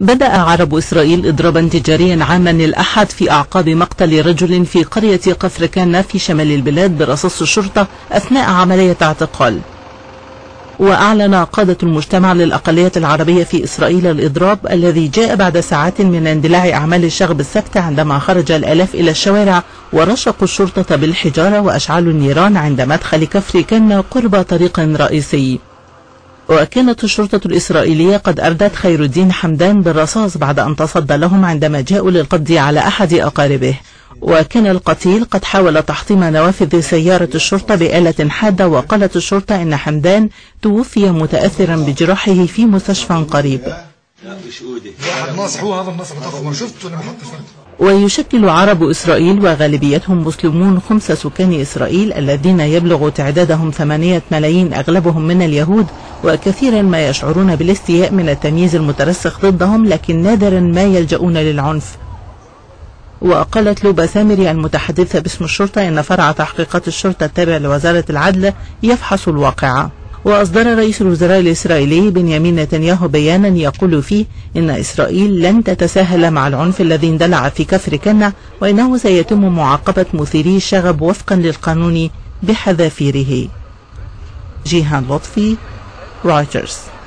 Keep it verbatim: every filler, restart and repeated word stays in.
بدأ عرب إسرائيل إضرابا تجاريا عاما الأحد في أعقاب مقتل رجل في قرية كفر كنّا في شمال البلاد برصاص الشرطة أثناء عملية اعتقال. وأعلن قادة المجتمع للأقليات العربية في إسرائيل الإضراب الذي جاء بعد ساعات من اندلاع أعمال الشغب السبت، عندما خرج الآلاف إلى الشوارع ورشقوا الشرطة بالحجارة وأشعلوا النيران عند مدخل كفر كنّا قرب طريق رئيسي. وكانت الشرطة الإسرائيلية قد أردت خير الدين حمدان بالرصاص بعد أن تصدى لهم عندما جاءوا للقبض على أحد أقاربه، وكان القتيل قد حاول تحطيم نوافذ سيارة الشرطة بآلة حادة. وقالت الشرطة إن حمدان توفي متأثرا بجراحه في مستشفى قريب. ويشكل عرب إسرائيل وغالبيتهم مسلمون خمس سكان إسرائيل الذين يبلغ تعدادهم ثمانية ملايين، أغلبهم من اليهود، وكثيرا ما يشعرون بالاستياء من التمييز المترسخ ضدهم، لكن نادرا ما يلجؤون للعنف. وقالت لوبا سامري المتحدثة باسم الشرطة إن فرع تحقيقات الشرطة التابع لوزارة العدل يفحص الواقعة. وأصدر رئيس الوزراء الإسرائيلي بنيامين نتنياهو بيانا يقول فيه إن إسرائيل لن تتساهل مع العنف الذي اندلع في كفر كنّا، وإنه سيتم معاقبة مثيري الشغب وفقا للقانون بحذافيره. جيهان لطفي، رويترز.